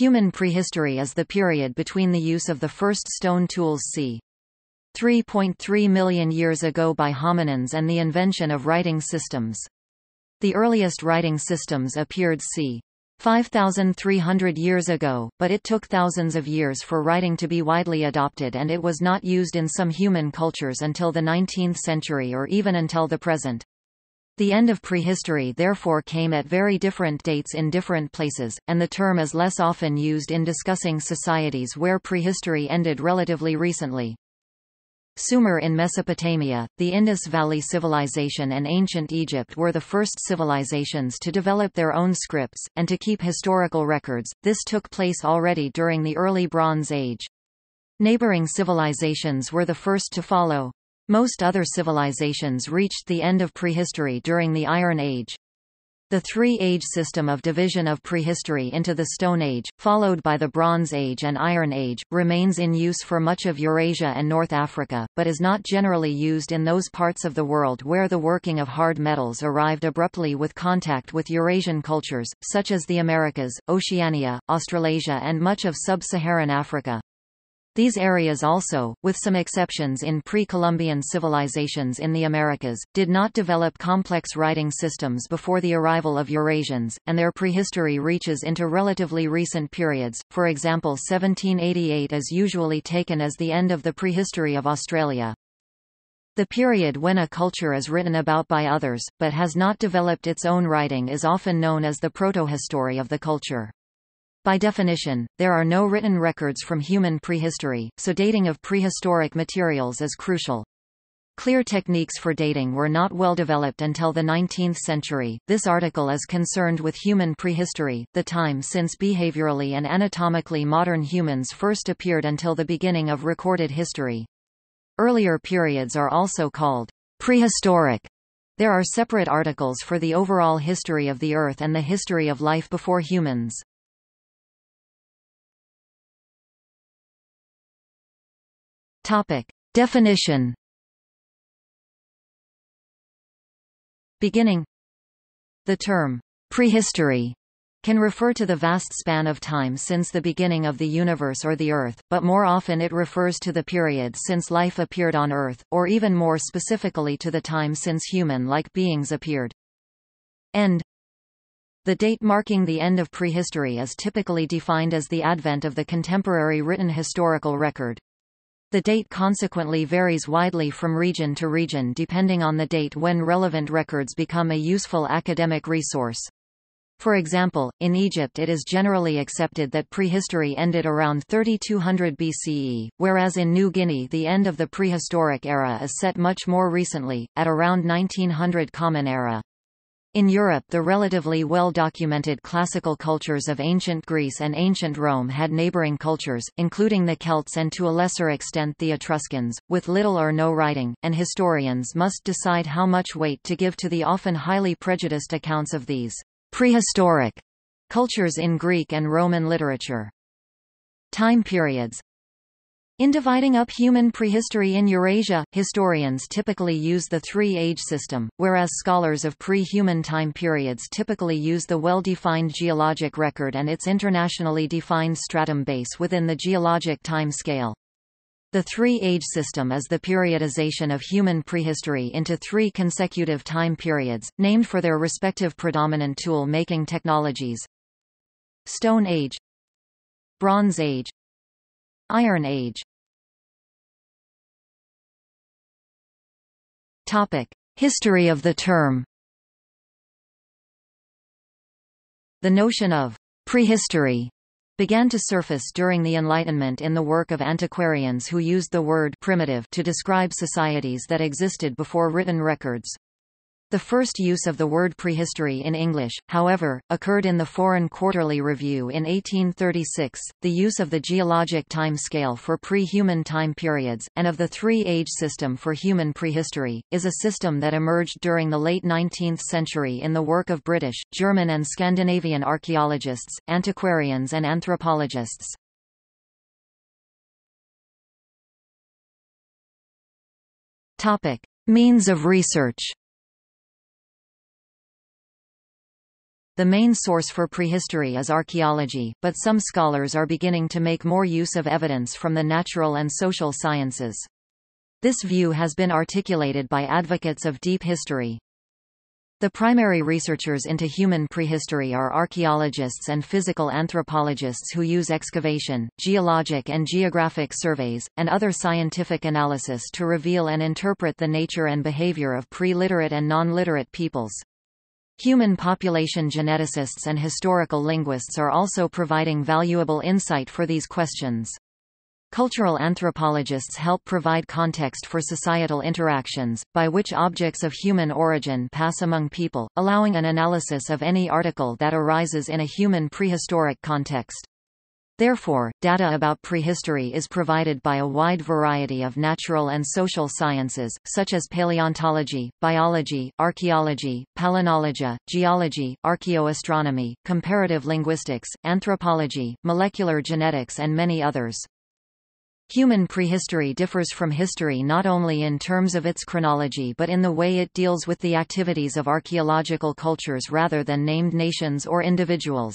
Human prehistory is the period between the use of the first stone tools c. 3.3 million years ago by hominins and the invention of writing systems. The earliest writing systems appeared c. 5,300 years ago, but it took thousands of years for writing to be widely adopted, and it was not used in some human cultures until the 19th century or even until the present. The end of prehistory therefore came at very different dates in different places, and the term is less often used in discussing societies where prehistory ended relatively recently. Sumer in Mesopotamia, the Indus Valley Civilization and ancient Egypt were the first civilizations to develop their own scripts, and to keep historical records. This took place already during the early Bronze Age. Neighboring civilizations were the first to follow. Most other civilizations reached the end of prehistory during the Iron Age. The three-age system of division of prehistory into the Stone Age, followed by the Bronze Age and Iron Age, remains in use for much of Eurasia and North Africa, but is not generally used in those parts of the world where the working of hard metals arrived abruptly with contact with Eurasian cultures, such as the Americas, Oceania, Australasia and much of sub-Saharan Africa. These areas also, with some exceptions in pre-Columbian civilizations in the Americas, did not develop complex writing systems before the arrival of Eurasians, and their prehistory reaches into relatively recent periods. For example, 1788 is usually taken as the end of the prehistory of Australia. The period when a culture is written about by others, but has not developed its own writing, is often known as the protohistory of the culture. By definition, there are no written records from human prehistory, so dating of prehistoric materials is crucial. Clear techniques for dating were not well developed until the 19th century. This article is concerned with human prehistory, the time since behaviorally and anatomically modern humans first appeared until the beginning of recorded history. Earlier periods are also called prehistoric. There are separate articles for the overall history of the Earth and the history of life before humans. Definition. Beginning. The term prehistory can refer to the vast span of time since the beginning of the universe or the Earth, but more often it refers to the period since life appeared on Earth, or even more specifically to the time since human-like beings appeared. End. The date marking the end of prehistory is typically defined as the advent of the contemporary written historical record. The date consequently varies widely from region to region depending on the date when relevant records become a useful academic resource. For example, in Egypt it is generally accepted that prehistory ended around 3200 BCE, whereas in New Guinea the end of the prehistoric era is set much more recently, at around 1900 Common Era. In Europe, the relatively well-documented classical cultures of ancient Greece and ancient Rome had neighboring cultures, including the Celts and to a lesser extent the Etruscans, with little or no writing, and historians must decide how much weight to give to the often highly prejudiced accounts of these prehistoric cultures in Greek and Roman literature. Time periods. In dividing up human prehistory in Eurasia, historians typically use the three-age system, whereas scholars of pre-human time periods typically use the well-defined geologic record and its internationally defined stratum base within the geologic time scale. The three-age system is the periodization of human prehistory into three consecutive time periods, named for their respective predominant tool-making technologies. Stone Age, Bronze Age, Iron Age. History of the term. The notion of prehistory began to surface during the Enlightenment in the work of antiquarians who used the word primitive to describe societies that existed before written records. The first use of the word prehistory in English, however, occurred in the Foreign Quarterly Review in 1836. The use of the geologic time scale for pre-human time periods, and of the three-age system for human prehistory, is a system that emerged during the late 19th century in the work of British, German and Scandinavian archaeologists, antiquarians and anthropologists. Means of research. The main source for prehistory is archaeology, but some scholars are beginning to make more use of evidence from the natural and social sciences. This view has been articulated by advocates of deep history. The primary researchers into human prehistory are archaeologists and physical anthropologists who use excavation, geologic and geographic surveys, and other scientific analysis to reveal and interpret the nature and behavior of pre-literate and non-literate peoples. Human population geneticists and historical linguists are also providing valuable insight for these questions. Cultural anthropologists help provide context for societal interactions, by which objects of human origin pass among people, allowing an analysis of any article that arises in a human prehistoric context. Therefore, data about prehistory is provided by a wide variety of natural and social sciences, such as paleontology, biology, archaeology, palynology, geology, archaeoastronomy, comparative linguistics, anthropology, molecular genetics and many others. Human prehistory differs from history not only in terms of its chronology but in the way it deals with the activities of archaeological cultures rather than named nations or individuals.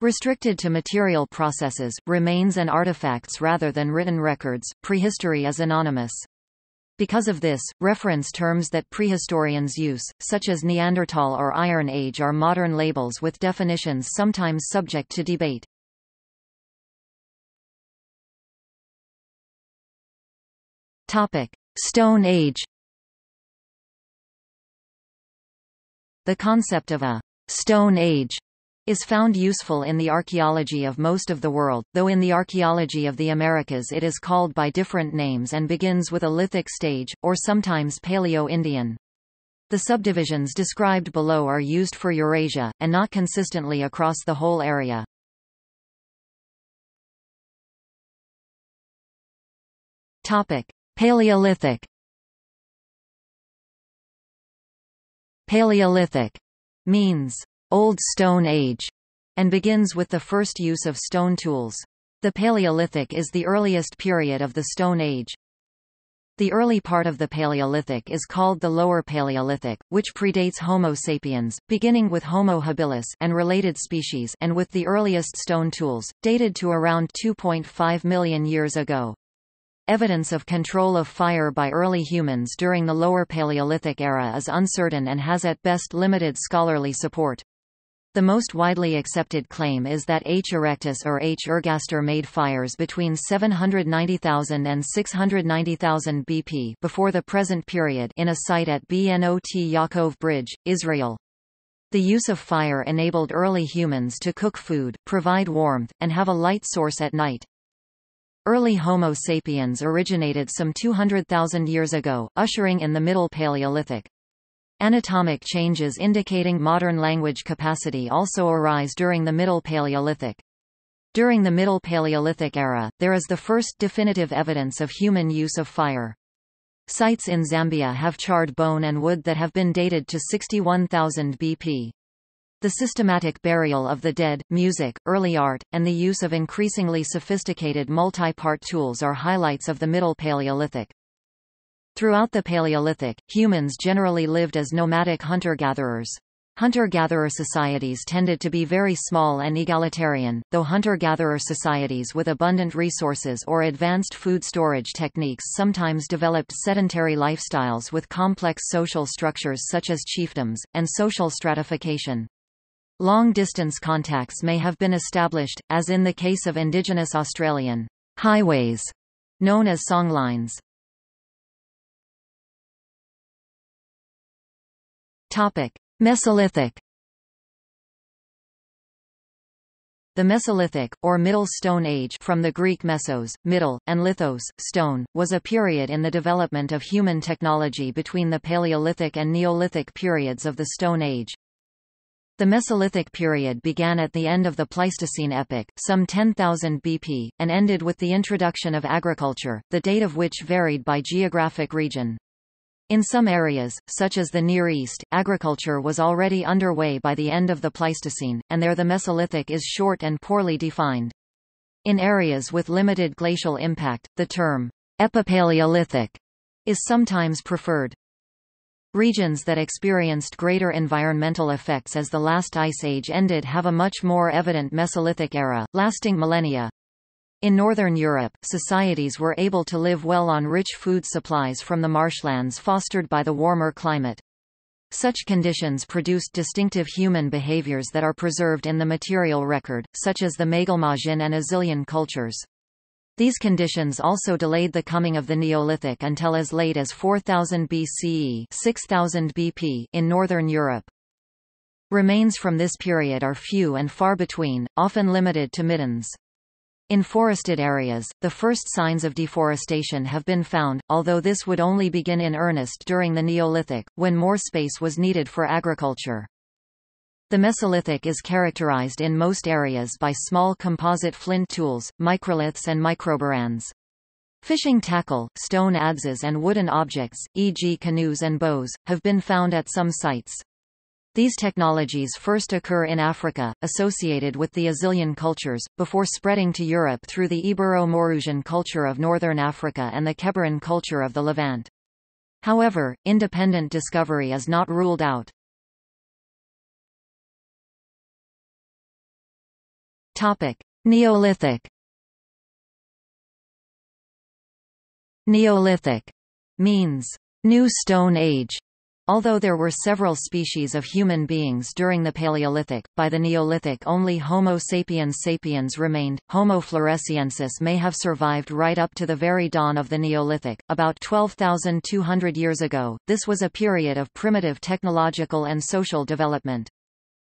Restricted to material processes, remains and artifacts rather than written records, prehistory is anonymous. Because of this, reference terms that prehistorians use, such as Neanderthal or Iron Age, are modern labels with definitions sometimes subject to debate. Stone Age. The concept of a Stone Age is found useful in the archaeology of most of the world, though in the archaeology of the Americas it is called by different names and begins with a lithic stage, or sometimes Paleo-Indian. The subdivisions described below are used for Eurasia, and not consistently across the whole area. Paleolithic. Paleolithic means Old Stone Age and begins with the first use of stone tools. The Paleolithic is the earliest period of the Stone Age. The early part of the Paleolithic is called the Lower Paleolithic, which predates Homo sapiens, beginning with Homo habilis and related species and with the earliest stone tools, dated to around 2.5 million years ago. Evidence of control of fire by early humans during the Lower Paleolithic era is uncertain and has at best limited scholarly support. The most widely accepted claim is that H. erectus or H. ergaster made fires between 790,000 and 690,000 BP before the present period in a site at Bnot Yaakov Bridge, Israel. The use of fire enabled early humans to cook food, provide warmth, and have a light source at night. Early Homo sapiens originated some 200,000 years ago, ushering in the Middle Paleolithic. Anatomic changes indicating modern language capacity also arise during the Middle Paleolithic. During the Middle Paleolithic era, there is the first definitive evidence of human use of fire. Sites in Zambia have charred bone and wood that have been dated to 61,000 BP. The systematic burial of the dead, music, early art, and the use of increasingly sophisticated multi-part tools are highlights of the Middle Paleolithic. Throughout the Paleolithic, humans generally lived as nomadic hunter-gatherers. Hunter-gatherer societies tended to be very small and egalitarian, though hunter-gatherer societies with abundant resources or advanced food storage techniques sometimes developed sedentary lifestyles with complex social structures such as chiefdoms, and social stratification. Long-distance contacts may have been established, as in the case of indigenous Australian highways, known as songlines. Mesolithic. The Mesolithic, or Middle Stone Age from the Greek mesos, middle, and lithos, stone, was a period in the development of human technology between the Paleolithic and Neolithic periods of the Stone Age. The Mesolithic period began at the end of the Pleistocene epoch, some 10,000 BP, and ended with the introduction of agriculture, the date of which varied by geographic region. In some areas, such as the Near East, agriculture was already underway by the end of the Pleistocene, and there the Mesolithic is short and poorly defined. In areas with limited glacial impact, the term Epipaleolithic is sometimes preferred. Regions that experienced greater environmental effects as the last ice age ended have a much more evident Mesolithic era, lasting millennia. In northern Europe, societies were able to live well on rich food supplies from the marshlands fostered by the warmer climate. Such conditions produced distinctive human behaviors that are preserved in the material record, such as the Maglemosian and Azilian cultures. These conditions also delayed the coming of the Neolithic until as late as 4000 BCE 6000 BP in northern Europe. Remains from this period are few and far between, often limited to middens. In forested areas, the first signs of deforestation have been found, although this would only begin in earnest during the Neolithic, when more space was needed for agriculture. The Mesolithic is characterized in most areas by small composite flint tools, microliths and microberans. Fishing tackle, stone adzes and wooden objects, e.g. canoes and bows, have been found at some sites. These technologies first occur in Africa, associated with the Azilian cultures, before spreading to Europe through the Iberomaurusian culture of northern Africa and the Keberan culture of the Levant. However, independent discovery is not ruled out. Topic: Neolithic. Neolithic means new stone age. Although there were several species of human beings during the Paleolithic, by the Neolithic only Homo sapiens sapiens remained. Homo floresiensis may have survived right up to the very dawn of the Neolithic, about 12,200 years ago. This was a period of primitive technological and social development.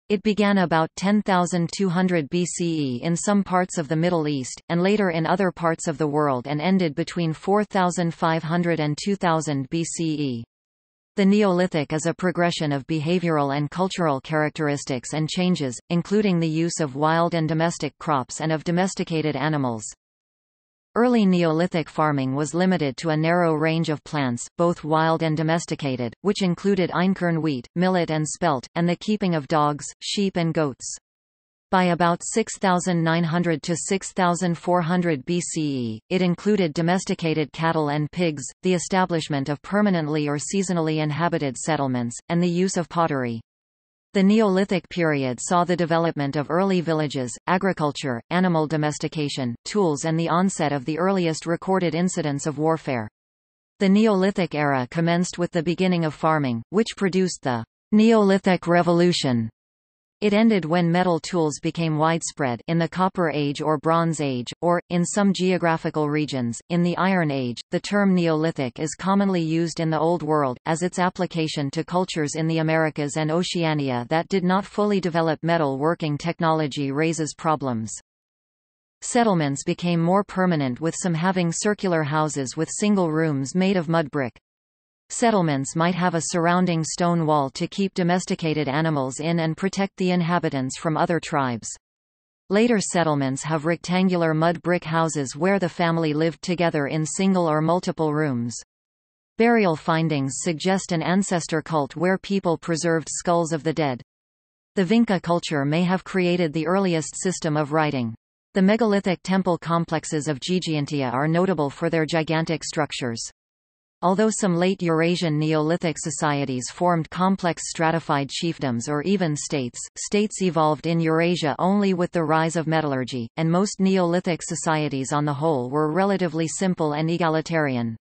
It began about 10,200 BCE in some parts of the Middle East, and later in other parts of the world, and ended between 4,500 and 2,000 BCE. The Neolithic is a progression of behavioral and cultural characteristics and changes, including the use of wild and domestic crops and of domesticated animals. Early Neolithic farming was limited to a narrow range of plants, both wild and domesticated, which included einkorn wheat, millet and spelt, and the keeping of dogs, sheep and goats. By about 6,900 to 6,400 BCE, it included domesticated cattle and pigs, the establishment of permanently or seasonally inhabited settlements, and the use of pottery. The Neolithic period saw the development of early villages, agriculture, animal domestication, tools and the onset of the earliest recorded incidents of warfare. The Neolithic era commenced with the beginning of farming, which produced the Neolithic Revolution. It ended when metal tools became widespread in the Copper Age or Bronze Age, or, in some geographical regions, in the Iron Age. The term Neolithic is commonly used in the Old World, as its application to cultures in the Americas and Oceania that did not fully develop metal working technology raises problems. Settlements became more permanent, with some having circular houses with single rooms made of mud brick. Settlements might have a surrounding stone wall to keep domesticated animals in and protect the inhabitants from other tribes. Later settlements have rectangular mud brick houses where the family lived together in single or multiple rooms. Burial findings suggest an ancestor cult where people preserved skulls of the dead. The Vinča culture may have created the earliest system of writing. The megalithic temple complexes of Ġgantija are notable for their gigantic structures. Although some late Eurasian Neolithic societies formed complex stratified chiefdoms or even states, states evolved in Eurasia only with the rise of metallurgy, and most Neolithic societies on the whole were relatively simple and egalitarian.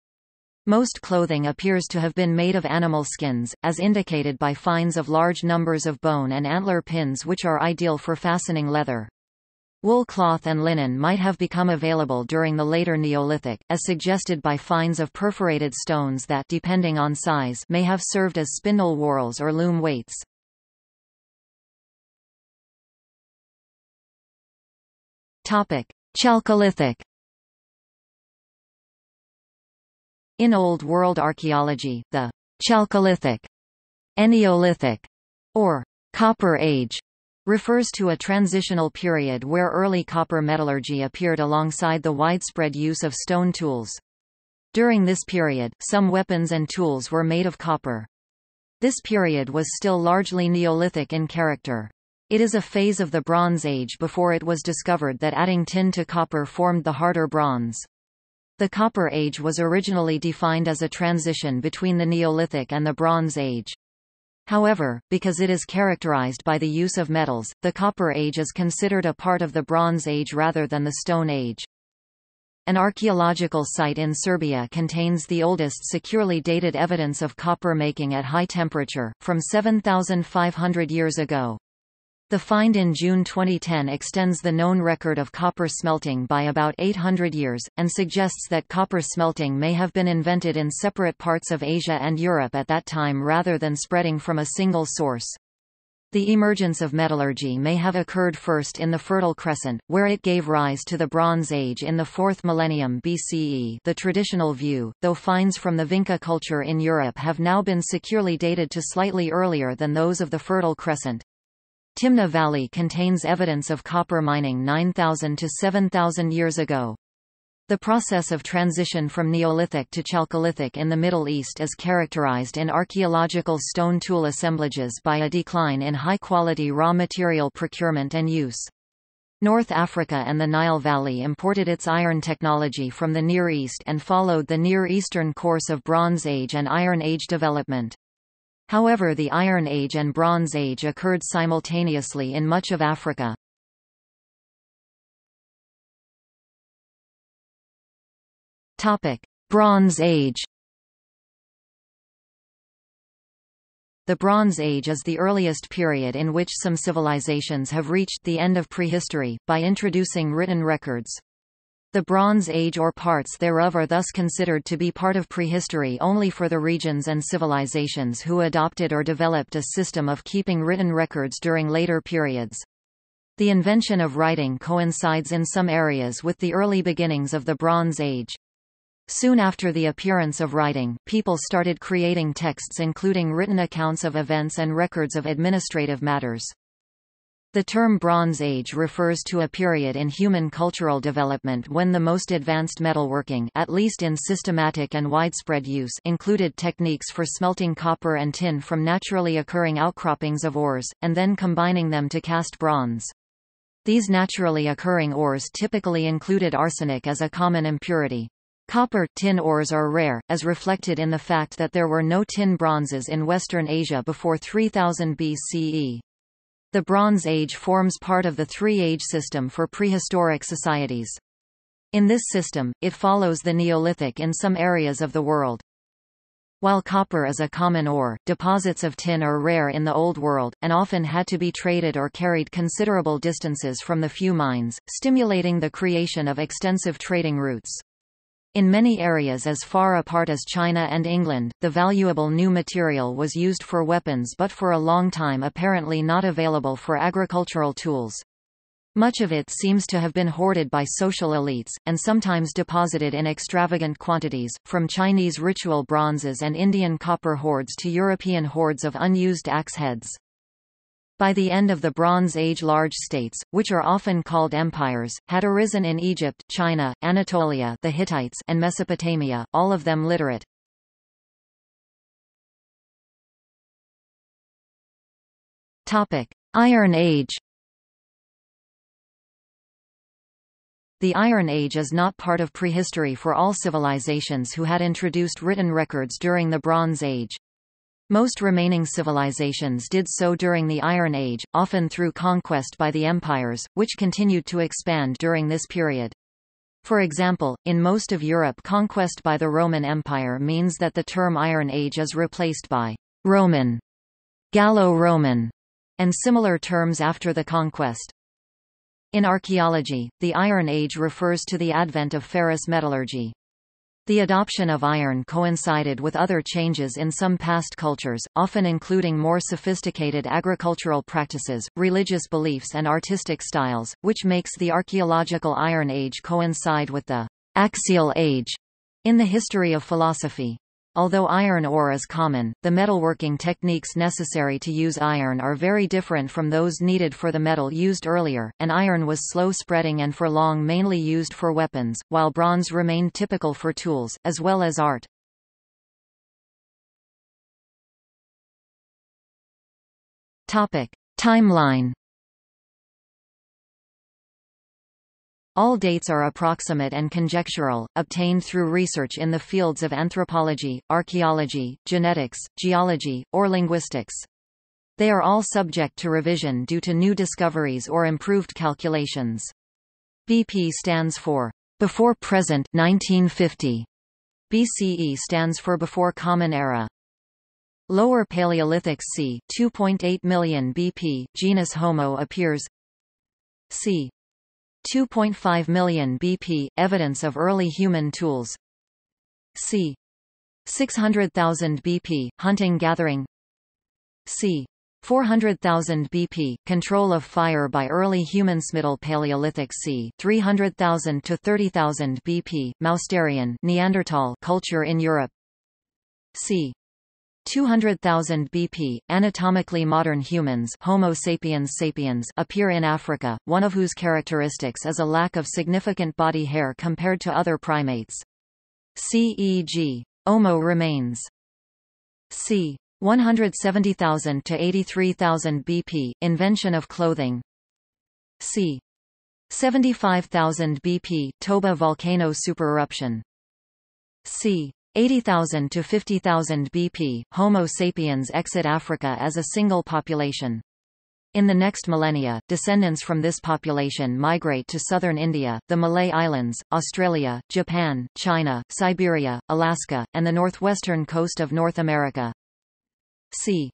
Most clothing appears to have been made of animal skins, as indicated by finds of large numbers of bone and antler pins, which are ideal for fastening leather. Wool cloth and linen might have become available during the later Neolithic, as suggested by finds of perforated stones that, depending on size, may have served as spindle whorls or loom weights. Topic: Chalcolithic. In Old World archaeology, the Chalcolithic, Neolithic, or Copper Age refers to a transitional period where early copper metallurgy appeared alongside the widespread use of stone tools. During this period, some weapons and tools were made of copper. This period was still largely Neolithic in character. It is a phase of the Bronze Age before it was discovered that adding tin to copper formed the harder bronze. The Copper Age was originally defined as a transition between the Neolithic and the Bronze Age. However, because it is characterized by the use of metals, the Copper Age is considered a part of the Bronze Age rather than the Stone Age. An archaeological site in Serbia contains the oldest securely dated evidence of copper making at high temperature, from 7,500 years ago. The find in June 2010 extends the known record of copper smelting by about 800 years, and suggests that copper smelting may have been invented in separate parts of Asia and Europe at that time rather than spreading from a single source. The emergence of metallurgy may have occurred first in the Fertile Crescent, where it gave rise to the Bronze Age in the 4th millennium BCE, the traditional view, though finds from the Vinča culture in Europe have now been securely dated to slightly earlier than those of the Fertile Crescent. Timna Valley contains evidence of copper mining 9,000 to 7,000 years ago. The process of transition from Neolithic to Chalcolithic in the Middle East is characterized in archaeological stone tool assemblages by a decline in high-quality raw material procurement and use. North Africa and the Nile Valley imported its iron technology from the Near East and followed the Near Eastern course of Bronze Age and Iron Age development. However, the Iron Age and Bronze Age occurred simultaneously in much of Africa. Bronze Age. The Bronze Age is the earliest period in which some civilizations have reached the end of prehistory, by introducing written records. The Bronze Age or parts thereof are thus considered to be part of prehistory only for the regions and civilizations who adopted or developed a system of keeping written records during later periods. The invention of writing coincides in some areas with the early beginnings of the Bronze Age. Soon after the appearance of writing, people started creating texts including written accounts of events and records of administrative matters. The term Bronze Age refers to a period in human cultural development when the most advanced metalworking, at least in systematic and widespread use, included techniques for smelting copper and tin from naturally occurring outcroppings of ores, and then combining them to cast bronze. These naturally occurring ores typically included arsenic as a common impurity. Copper, tin ores are rare, as reflected in the fact that there were no tin bronzes in Western Asia before 3000 BCE. The Bronze Age forms part of the three-age system for prehistoric societies. In this system, it follows the Neolithic in some areas of the world. While copper is a common ore, deposits of tin are rare in the Old World, and often had to be traded or carried considerable distances from the few mines, stimulating the creation of extensive trading routes. In many areas as far apart as China and England, the valuable new material was used for weapons but for a long time apparently not available for agricultural tools. Much of it seems to have been hoarded by social elites, and sometimes deposited in extravagant quantities, from Chinese ritual bronzes and Indian copper hoards to European hoards of unused axe heads. By the end of the Bronze Age, large states, which are often called empires, had arisen in Egypt, China, Anatolia, the Hittites, and Mesopotamia, all of them literate. Topic: Iron Age. The Iron Age is not part of prehistory for all civilizations who had introduced written records during the Bronze Age. Most remaining civilizations did so during the Iron Age, often through conquest by the empires, which continued to expand during this period. For example, in most of Europe, conquest by the Roman Empire means that the term Iron Age is replaced by Roman, Gallo-Roman, and similar terms after the conquest. In archaeology, the Iron Age refers to the advent of ferrous metallurgy. The adoption of iron coincided with other changes in some past cultures, often including more sophisticated agricultural practices, religious beliefs and artistic styles, which makes the archaeological Iron Age coincide with the axial age in the history of philosophy. Although iron ore is common, the metalworking techniques necessary to use iron are very different from those needed for the metal used earlier, and iron was slow spreading and for long mainly used for weapons, while bronze remained typical for tools, as well as art. Timeline. All dates are approximate and conjectural, obtained through research in the fields of anthropology, archaeology, genetics, geology, or linguistics. They are all subject to revision due to new discoveries or improved calculations. BP stands for before present 1950. BCE stands for before Common Era. Lower Paleolithic c. 2.8 million BP, genus Homo appears. c. 2.5 million BP, evidence of early human tools. c. 600,000 BP, hunting-gathering. c. 400,000 BP, control of fire by early humans. Middle Paleolithic c. 300,000 to 30,000 BP, Mousterian Neanderthal culture in Europe. c. 200,000 BP, anatomically modern humans Homo sapiens sapiens appear in Africa, one of whose characteristics is a lack of significant body hair compared to other primates. CEG. Homo remains. c. 170,000 to 83,000 BP, invention of clothing. c. 75,000 BP, Toba volcano supereruption. c. 80,000 to 50,000 BP, Homo sapiens exit Africa as a single population. In the next millennia, descendants from this population migrate to southern India, the Malay Islands, Australia, Japan, China, Siberia, Alaska, and the northwestern coast of North America. c.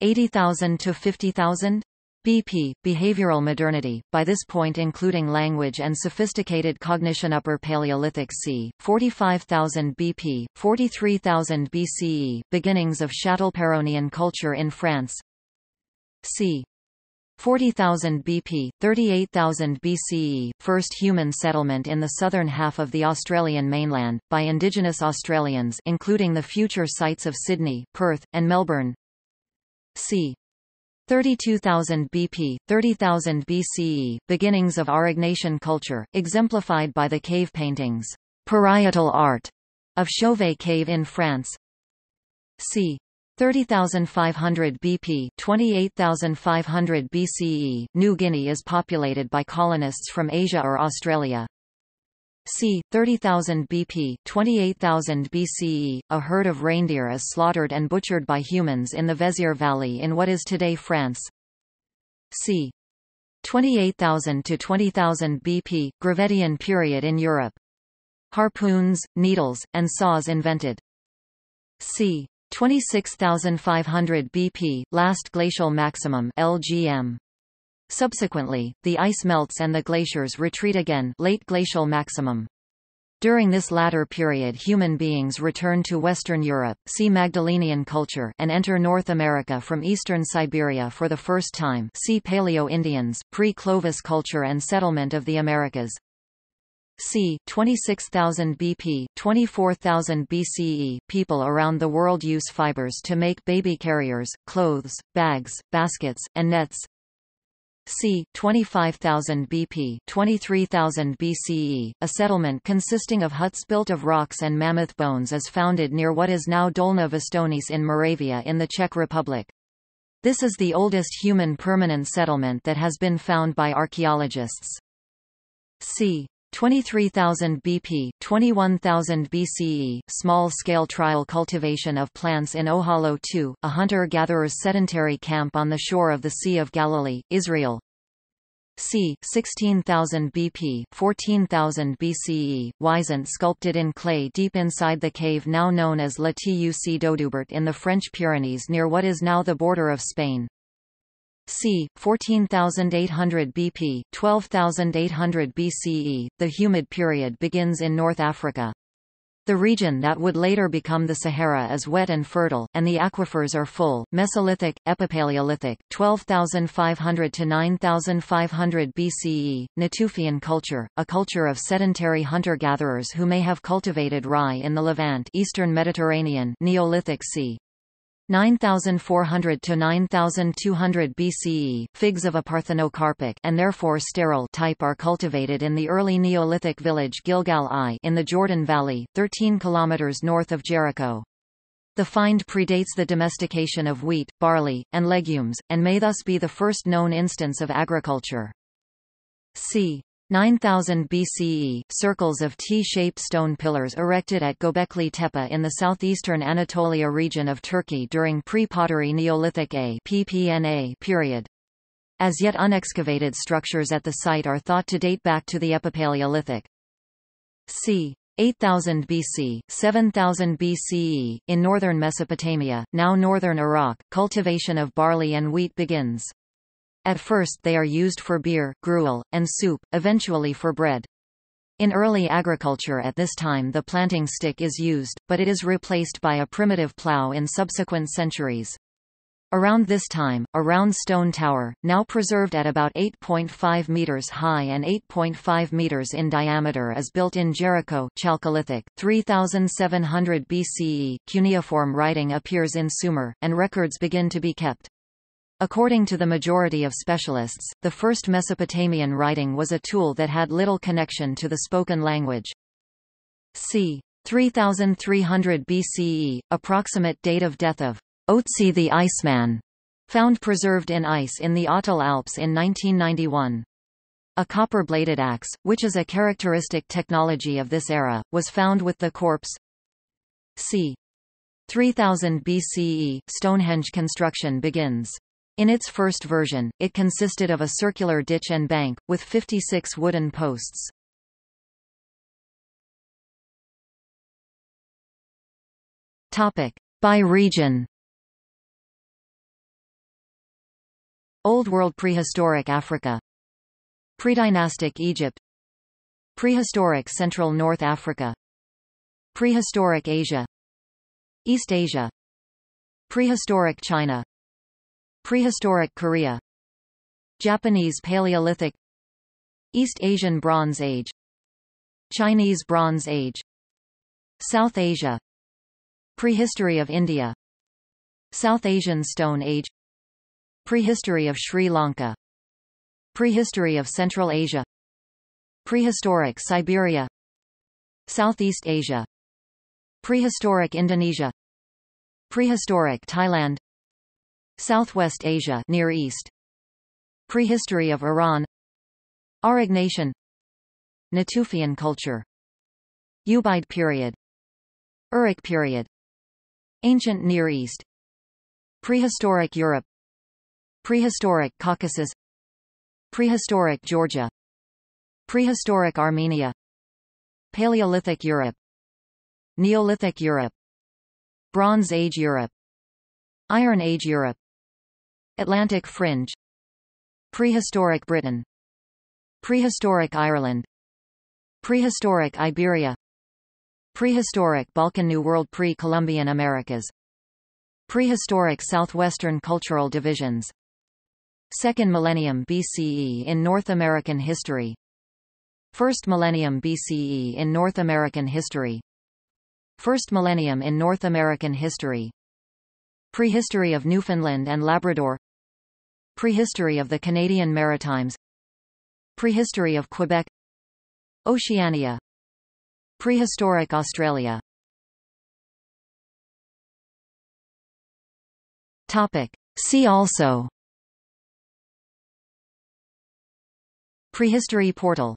80,000 to 50,000? BP, behavioral modernity, by this point including language and sophisticated cognition. Upper Paleolithic c. 45,000 BP, 43,000 BCE, beginnings of Châtelperronian culture in France. c. 40,000 BP, 38,000 BCE, first human settlement in the southern half of the Australian mainland, by indigenous Australians including the future sites of Sydney, Perth, and Melbourne. c. 32,000 BP, 30,000 BCE, beginnings of Aurignacian culture, exemplified by the cave paintings, parietal art, of Chauvet Cave in France. c. 30,500 BP, 28,500 BCE, New Guinea is populated by colonists from Asia or Australia. c. 30,000 BP, 28,000 BCE, a herd of reindeer is slaughtered and butchered by humans in the Vézier Valley in what is today France. c. 28,000 to 20,000 BP, Gravettian period in Europe. Harpoons, needles, and saws invented. c. 26,500 BP, last glacial maximum (LGM). Subsequently, the ice melts and the glaciers retreat again, late glacial maximum. During this latter period human beings return to Western Europe, see Magdalenian culture, and enter North America from eastern Siberia for the first time, see Paleo-Indians, pre-Clovis culture and settlement of the Americas. c. 26,000 BP, 24,000 BCE, people around the world use fibers to make baby carriers, clothes, bags, baskets, and nets. c. 25,000 BP, 23,000 BCE, a settlement consisting of huts built of rocks and mammoth bones is founded near what is now Dolní Věstonice in Moravia in the Czech Republic. This is the oldest human permanent settlement that has been found by archaeologists. c. 23,000 BP, 21,000 BCE, small-scale trial cultivation of plants in Ohalo II, a hunter-gatherer's sedentary camp on the shore of the Sea of Galilee, Israel. c. 16,000 BP, 14,000 BCE, Wisent sculpted in clay deep inside the cave now known as Le Tuc d'Audoubert in the French Pyrenees near what is now the border of Spain. c. 14,800 BP, 12,800 BCE, the humid period begins in North Africa. The region that would later become the Sahara is wet and fertile, and the aquifers are full. Mesolithic, Epipaleolithic, 12,500 to 9,500 BCE, Natufian culture, a culture of sedentary hunter-gatherers who may have cultivated rye in the Levant, Eastern Mediterranean. Neolithic c. 9,400 to 9,200 BCE, figs of a parthenocarpic and therefore sterile type are cultivated in the early Neolithic village Gilgal I in the Jordan Valley, 13 kilometers north of Jericho. The find predates the domestication of wheat, barley, and legumes, and may thus be the first known instance of agriculture. c. 9000 BCE, circles of T-shaped stone pillars erected at Göbekli Tepe in the southeastern Anatolia region of Turkey during pre-pottery Neolithic A period. As yet unexcavated structures at the site are thought to date back to the Epipaleolithic. c. 8000 BC, 7000 BCE, in northern Mesopotamia, now northern Iraq, cultivation of barley and wheat begins. At first they are used for beer, gruel, and soup, eventually for bread. In early agriculture at this time the planting stick is used, but it is replaced by a primitive plow in subsequent centuries. Around this time, a round stone tower, now preserved at about 8.5 meters high and 8.5 meters in diameter, is built in Jericho. Chalcolithic, 3700 BCE, cuneiform writing appears in Sumer, and records begin to be kept. According to the majority of specialists, the first Mesopotamian writing was a tool that had little connection to the spoken language. c. 3300 BCE, approximate date of death of Otzi the Iceman, found preserved in ice in the Ottal Alps in 1991. A copper-bladed axe, which is a characteristic technology of this era, was found with the corpse. c. 3000 BCE, Stonehenge construction begins. In its first version, it consisted of a circular ditch and bank, with 56 wooden posts. By region. Old World Prehistoric Africa, Predynastic Egypt, Prehistoric Central North Africa, Prehistoric Asia, East Asia, Prehistoric China, Prehistoric Korea, Japanese Paleolithic, East Asian Bronze Age, Chinese Bronze Age, South Asia, Prehistory of India, South Asian Stone Age, Prehistory of Sri Lanka, Prehistory of Central Asia, Prehistoric Siberia, Southeast Asia, Prehistoric Indonesia, Prehistoric Thailand, Southwest Asia, Near East, Prehistory of Iran, Aurignacian, Natufian culture, Ubaid period, Uruk period, Ancient Near East, Prehistoric Europe, Prehistoric Caucasus, Prehistoric Georgia, Prehistoric Armenia, Paleolithic Europe, Neolithic Europe, Bronze Age Europe, Iron Age Europe, Atlantic Fringe, Prehistoric Britain, Prehistoric Ireland, Prehistoric Iberia, Prehistoric Balkan, New World, Pre-Columbian Americas, Prehistoric Southwestern Cultural Divisions, Second millennium BCE in North American history, First millennium BCE in North American history, First millennium in North American history, Prehistory of Newfoundland and Labrador, Prehistory of the Canadian Maritimes, Prehistory of Quebec, Oceania, Prehistoric Australia. Topic. See also: Prehistory portal.